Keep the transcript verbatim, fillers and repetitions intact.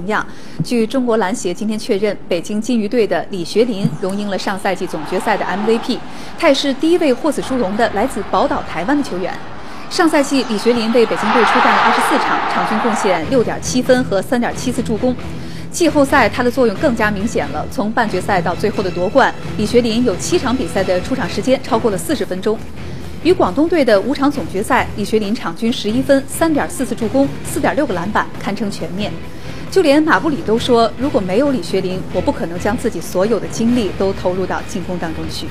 同样，据中国篮协今天确认，北京金鱼队的李学林荣膺了上赛季总决赛的 M V P， 他也是第一位获此殊荣的来自宝岛台湾的球员。上赛季，李学林为北京队出战了二十四场，场均贡献 六点七 分和 三点七 次助攻。 季后赛他的作用更加明显了。从半决赛到最后的夺冠，李学林有七场比赛的出场时间超过了四十分钟。与广东队的五场总决赛，李学林场均十一分、三点四次助攻、四点六个篮板，堪称全面。就连马布里都说，如果没有李学林，我不可能将自己所有的精力都投入到进攻当中去。